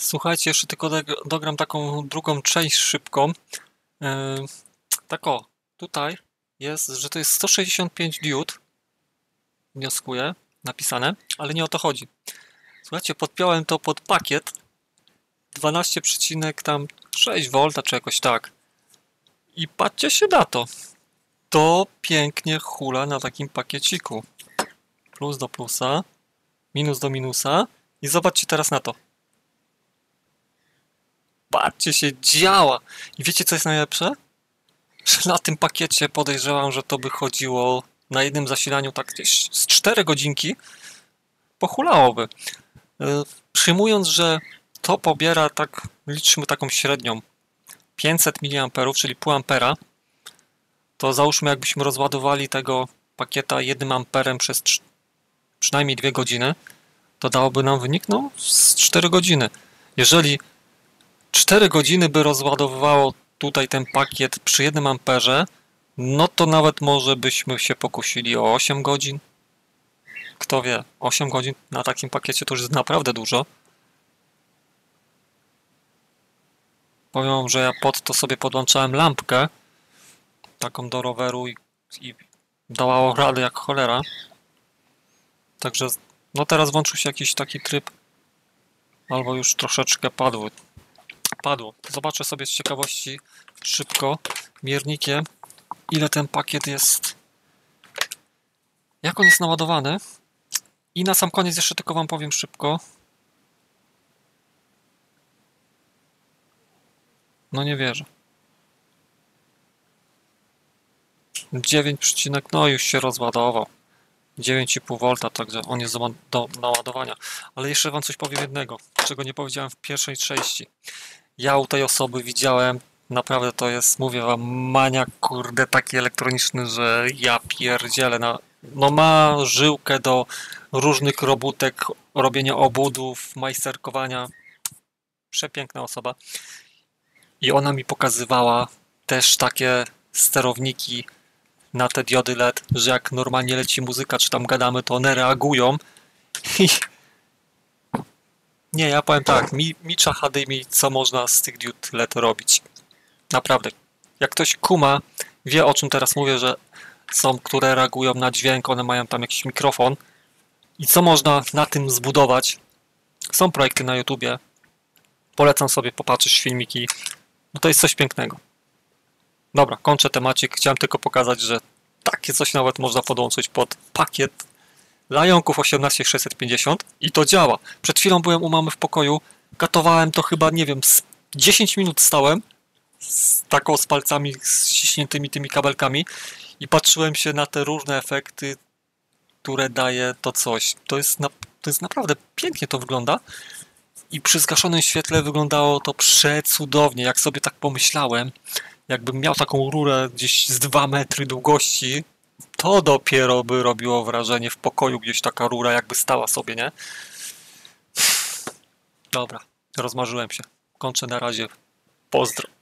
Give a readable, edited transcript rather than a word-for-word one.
Słuchajcie, jeszcze tylko dogram taką drugą część szybką. Tak o, tutaj jest, że to jest 165 diod, wnioskuję, napisane, ale nie o to chodzi. Słuchajcie, podpiąłem to pod pakiet 12,6 V czy jakoś tak. I patrzcie się na to. To pięknie hula na takim pakieciku. Plus do plusa, minus do minusa. I zobaczcie teraz na to. Patrzcie, się działa. I wiecie, co jest najlepsze? Że na tym pakiecie podejrzewam, że to by chodziło na jednym zasilaniu tak gdzieś z 4 godzinki. Pohulałoby. Przyjmując, że to pobiera tak, liczmy taką średnią 500 mA, czyli pół ampera, to załóżmy, jakbyśmy rozładowali tego pakieta 1 amperem przez przynajmniej 2 godziny, to dałoby nam wynik no, z 4 godziny. Jeżeli 4 godziny by rozładowywało tutaj ten pakiet przy 1 amperze, no to nawet może byśmy się pokusili o 8 godzin. Kto wie, 8 godzin na takim pakiecie to już jest naprawdę dużo. Powiem wam, że ja pod to sobie podłączałem lampkę taką do roweru i dawało radę jak cholera. Także no teraz włączył się jakiś taki tryb, albo już troszeczkę padło. Zobaczę sobie z ciekawości szybko miernikiem, ile ten pakiet jest, jak on jest naładowany. I na sam koniec jeszcze tylko wam powiem szybko. No nie wierzę. 9, no już się rozładował. 9,5 V, także on jest do naładowania. Ale jeszcze wam coś powiem jednego, czego nie powiedziałem w pierwszej części. Ja u tej osoby widziałem, naprawdę to jest, mówię wam, maniak, kurde, taki elektroniczny, że ja pierdzielę. No ma żyłkę do różnych robótek, robienia obudów, majsterkowania. Przepiękna osoba. I ona mi pokazywała też takie sterowniki na te diody LED, że jak normalnie leci muzyka, czy tam gadamy, to one reagują. I nie, ja powiem tak, mi czachadymi, mi co można z tych diod LED robić. Naprawdę. Jak ktoś kuma, wie o czym teraz mówię, że są, które reagują na dźwięk, one mają tam jakiś mikrofon. I co można na tym zbudować? Są projekty na YouTubie. Polecam sobie popatrzeć filmiki. No to jest coś pięknego. Dobra, kończę temacik. Chciałem tylko pokazać, że takie coś nawet można podłączyć pod pakiet Lajonków 18650 i to działa. Przed chwilą byłem u mamy w pokoju, katowałem to chyba, nie wiem, 10 minut stałem z palcami ściśniętymi tymi kabelkami i patrzyłem się na te różne efekty, które daje to coś. To jest naprawdę pięknie to wygląda. I przy zgaszonym świetle wyglądało to przecudownie. Jak sobie tak pomyślałem, jakbym miał taką rurę gdzieś z 2 metry długości, to dopiero by robiło wrażenie w pokoju, gdzieś taka rura jakby stała sobie, nie? Dobra, rozmarzyłem się. Kończę na razie. Pozdro.